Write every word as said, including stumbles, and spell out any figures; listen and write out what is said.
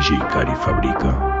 D J CARY fabrica.